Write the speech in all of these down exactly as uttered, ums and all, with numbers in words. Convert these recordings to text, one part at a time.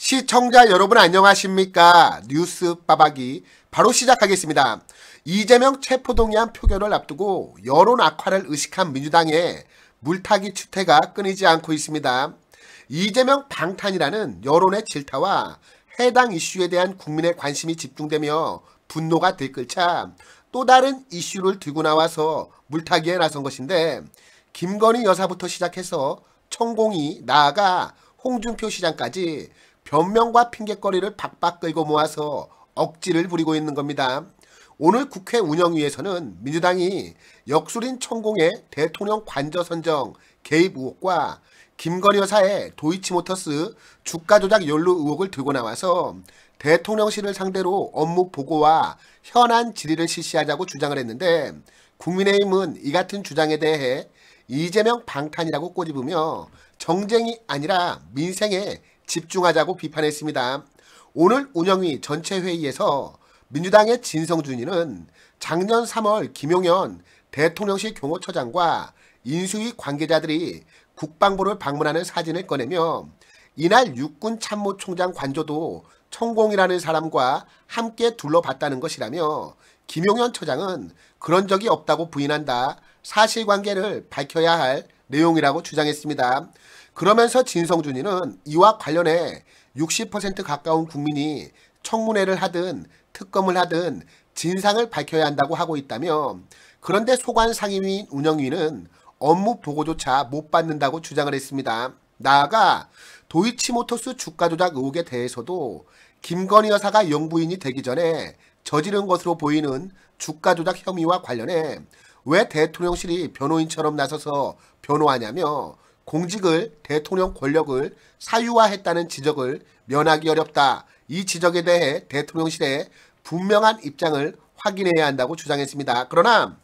시청자 여러분 안녕하십니까? 뉴스 빠박이 바로 시작하겠습니다. 이재명 체포동의안 표결을 앞두고 여론 악화를 의식한 민주당의 물타기 추태가 끊이지 않고 있습니다. 이재명 방탄이라는 여론의 질타와 해당 이슈에 대한 국민의 관심이 집중되며 분노가 들끓자 또 다른 이슈를 들고 나와서 물타기에 나선 것인데, 김건희 여사부터 시작해서 천공이 나아가 홍준표 시장까지 변명과 핑계거리를 박박 끌고 모아서 억지를 부리고 있는 겁니다. 오늘 국회 운영위에서는 민주당이 역술인 천공의 대통령 관저 선정 개입 의혹과 김건희 여사의 도이치모터스 주가 조작 연루 의혹을 들고 나와서 대통령실을 상대로 업무 보고와 현안 질의를 실시하자고 주장을 했는데, 국민의힘은 이 같은 주장에 대해 이재명 방탄이라고 꼬집으며 정쟁이 아니라 민생에 집중하자고 비판했습니다. 오늘 운영위 전체 회의에서 민주당의 진성준이는 작년 삼월 김용현 대통령실 경호처장과 인수위 관계자들이 국방부를 방문하는 사진을 꺼내며 이날 육군 참모총장 관저도 천공이라는 사람과 함께 둘러봤다는 것이라며, 김용현 처장은 그런 적이 없다고 부인한다. 사실관계를 밝혀야 할 내용이라고 주장했습니다. 그러면서 진성준이는 이와 관련해 육십 퍼센트 가까운 국민이 청문회를 하든 특검을 하든 진상을 밝혀야 한다고 하고 있다며, 그런데 소관 상임위인 운영위는 업무 보고조차 못 받는다고 주장을 했습니다. 나아가 도이치모터스 주가 조작 의혹에 대해서도 김건희 여사가 영부인이 되기 전에 저지른 것으로 보이는 주가 조작 혐의와 관련해 왜 대통령실이 변호인처럼 나서서 변호하냐며 공직을 대통령 권력을 사유화했다는 지적을 면하기 어렵다. 이 지적에 대해 대통령실의 분명한 입장을 확인해야 한다고 주장했습니다. 그러나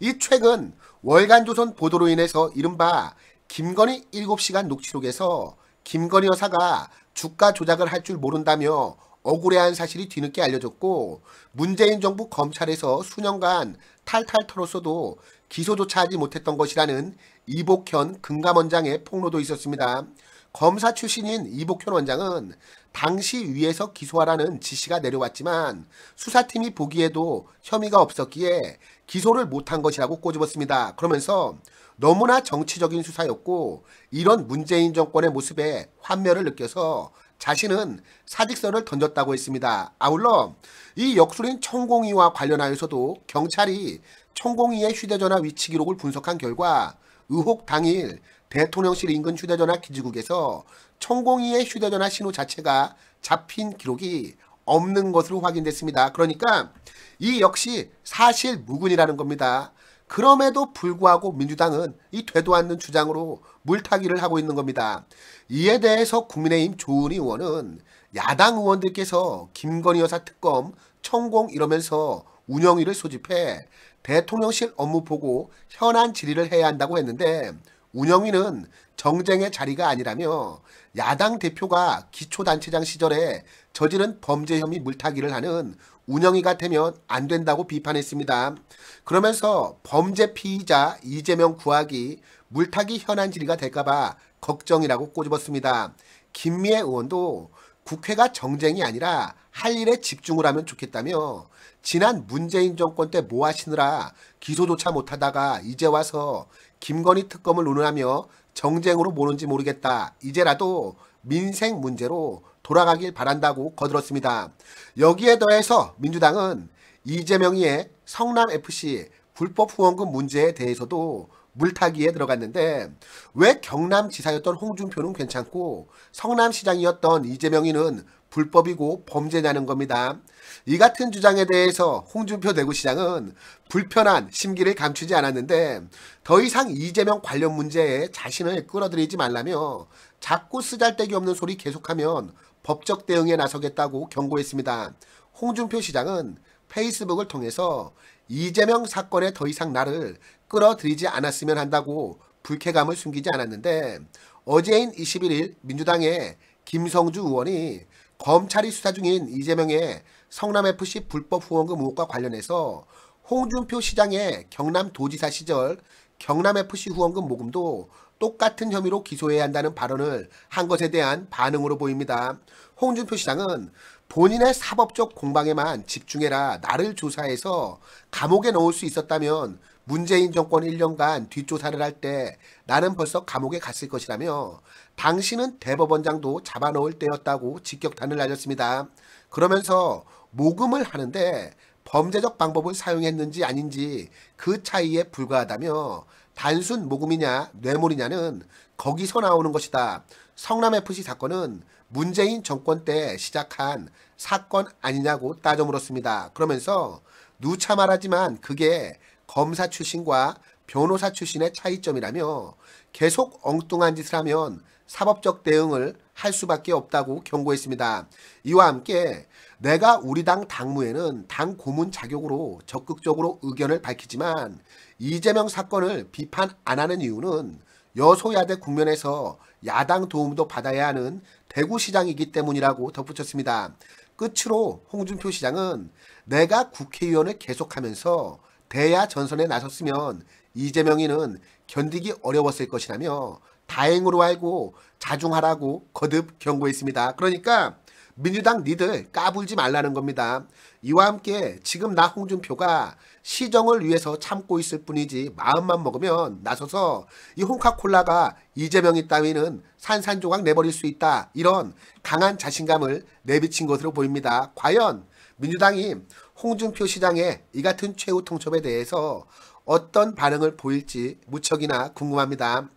이 최근 월간조선 보도로 인해서 이른바 김건희 일곱 시간 녹취록에서 김건희 여사가 주가 조작을 할 줄 모른다며 억울해한 사실이 뒤늦게 알려졌고, 문재인 정부 검찰에서 수년간 탈탈 털었어도 기소조차 하지 못했던 것이라는 이복현 금감원장의 폭로도 있었습니다. 검사 출신인 이복현 원장은 당시 위에서 기소하라는 지시가 내려왔지만 수사팀이 보기에도 혐의가 없었기에 기소를 못한 것이라고 꼬집었습니다. 그러면서 너무나 정치적인 수사였고 이런 문재인 정권의 모습에 환멸을 느껴서 자신은 사직서를 던졌다고 했습니다. 아울러 이 역술인 천공이와 관련하여서도 경찰이 천공이의 휴대전화 위치 기록을 분석한 결과 의혹 당일 대통령실 인근 휴대전화 기지국에서 천공이의 휴대전화 신호 자체가 잡힌 기록이 없는 것으로 확인됐습니다. 그러니까 이 역시 사실 무근이라는 겁니다. 그럼에도 불구하고 민주당은 이 되도 않는 주장으로 물타기를 하고 있는 겁니다. 이에 대해서 국민의힘 조은희 의원은 야당 의원들께서 김건희 여사 특검, 천공 이러면서 운영위를 소집해 대통령실 업무 보고 현안 질의를 해야 한다고 했는데, 운영위는 정쟁의 자리가 아니라며 야당 대표가 기초단체장 시절에 저지른 범죄 혐의 물타기를 하는 운영위가 되면 안 된다고 비판했습니다. 그러면서 범죄 피의자 이재명 구하기 물타기 현안 질의가 될까봐 걱정이라고 꼬집었습니다. 김미애 의원도 국회가 정쟁이 아니라 할 일에 집중을 하면 좋겠다며 지난 문재인 정권 때 뭐 하시느라 기소조차 못하다가 이제 와서 김건희 특검을 논의하며 정쟁으로 모는지 모르겠다. 이제라도 민생 문제로 돌아가길 바란다고 거들었습니다. 여기에 더해서 민주당은 이재명이의 성남에프씨 불법 후원금 문제에 대해서도 물타기에 들어갔는데, 왜 경남지사였던 홍준표는 괜찮고 성남시장이었던 이재명이는 불법이고 범죄냐는 겁니다. 이 같은 주장에 대해서 홍준표 대구시장은 불편한 심기를 감추지 않았는데, 더 이상 이재명 관련 문제에 자신을 끌어들이지 말라며 자꾸 쓰잘데기 없는 소리 계속하면 법적 대응에 나서겠다고 경고했습니다. 홍준표 시장은 페이스북을 통해서 이재명 사건에 더 이상 나를 끌어들이지 않았으면 한다고 불쾌감을 숨기지 않았는데, 어제인 이십일일 민주당의 김성주 의원이 검찰이 수사 중인 이재명의 성남에프씨 불법 후원금 의혹과 관련해서 홍준표 시장의 경남도지사 시절 경남에프씨 후원금 모금도 똑같은 혐의로 기소해야 한다는 발언을 한 것에 대한 반응으로 보입니다. 홍준표 시장은 본인의 사법적 공방에만 집중해라, 나를 조사해서 감옥에 넣을 수 있었다면 문재인 정권 일 년간 뒷조사를 할 때 나는 벌써 감옥에 갔을 것이라며 당신은 대법원장도 잡아넣을 때였다고 직격탄을 날렸습니다. 그러면서 모금을 하는데 범죄적 방법을 사용했는지 아닌지 그 차이에 불과하다며 단순 모금이냐 뇌물이냐는 거기서 나오는 것이다. 성남에프씨 사건은 문재인 정권 때 시작한 사건 아니냐고 따져 물었습니다. 그러면서 누차 말하지만 그게 검사 출신과 변호사 출신의 차이점이라며 계속 엉뚱한 짓을 하면 사법적 대응을 할 수밖에 없다고 경고했습니다. 이와 함께 내가 우리 당 당무에는 당 고문 자격으로 적극적으로 의견을 밝히지만 이재명 사건을 비판 안 하는 이유는 여소야대 국면에서 야당 도움도 받아야 하는 대구시장이기 때문이라고 덧붙였습니다. 끝으로 홍준표 시장은 내가 국회의원을 계속하면서 대야 전선에 나섰으면 이재명이는 견디기 어려웠을 것이라며 다행으로 알고 자중하라고 거듭 경고했습니다. 그러니까 민주당 니들 까불지 말라는 겁니다. 이와 함께 지금 나 홍준표가 시정을 위해서 참고 있을 뿐이지 마음만 먹으면 나서서 이 홍카콜라가 이재명이 따위는 산산조각 내버릴 수 있다, 이런 강한 자신감을 내비친 것으로 보입니다. 과연 민주당이 홍준표 시장의 이 같은 최후 통첩에 대해서 어떤 반응을 보일지 무척이나 궁금합니다.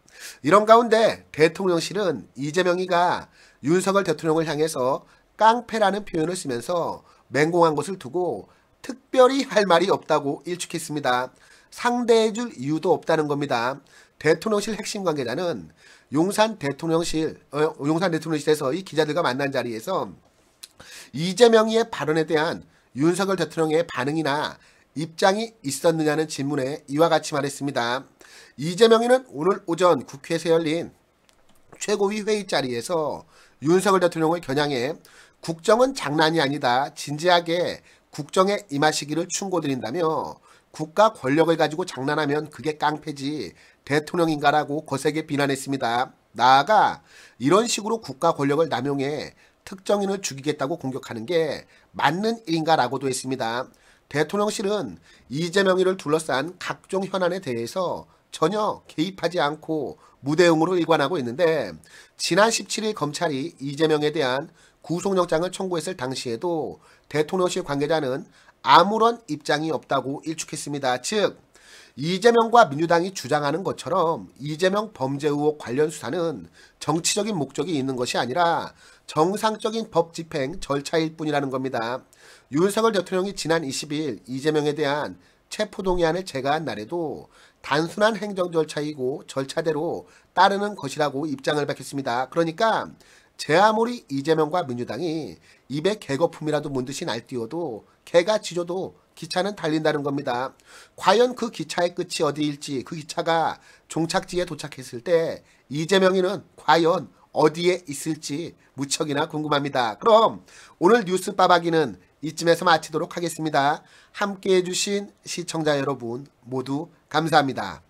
이런 가운데 대통령실은 이재명이가 윤석열 대통령을 향해서 깡패라는 표현을 쓰면서 맹공한 것을 두고 특별히 할 말이 없다고 일축했습니다. 상대해줄 이유도 없다는 겁니다. 대통령실 핵심 관계자는 용산 대통령실, 어, 용산 대통령실에서 이 기자들과 만난 자리에서 이재명이의 발언에 대한 윤석열 대통령의 반응이나 입장이 있었느냐는 질문에 이와 같이 말했습니다. 이재명이는 오늘 오전 국회에서 열린 최고위 회의 자리에서 윤석열 대통령을 겨냥해 국정은 장난이 아니다, 진지하게 국정에 임하시기를 충고드린다며 국가 권력을 가지고 장난하면 그게 깡패지 대통령인가라고 거세게 비난했습니다. 나아가 이런 식으로 국가 권력을 남용해 특정인을 죽이겠다고 공격하는 게 맞는 일인가라고도 했습니다. 대통령실은 이재명이를 둘러싼 각종 현안에 대해서 전혀 개입하지 않고 무대응으로 일관하고 있는데 지난 십칠 일 검찰이 이재명에 대한 구속영장을 청구했을 당시에도 대통령실 관계자는 아무런 입장이 없다고 일축했습니다. 즉 이재명과 민주당이 주장하는 것처럼 이재명 범죄 의혹 관련 수사는 정치적인 목적이 있는 것이 아니라 정상적인 법 집행 절차일 뿐이라는 겁니다. 윤석열 대통령이 지난 이십 일 이재명에 대한 체포동의안을 제거한 날에도 단순한 행정 절차이고 절차대로 따르는 것이라고 입장을 밝혔습니다. 그러니까 제 아무리 이재명과 민주당이 입에 개거품이라도 문듯이 날뛰어도 개가 지져도 기차는 달린다는 겁니다. 과연 그 기차의 끝이 어디일지, 그 기차가 종착지에 도착했을 때 이재명이는 과연 어디에 있을지 무척이나 궁금합니다. 그럼 오늘 뉴스 빠박이는 이쯤에서 마치도록 하겠습니다. 함께해 주신 시청자 여러분 모두 감사합니다.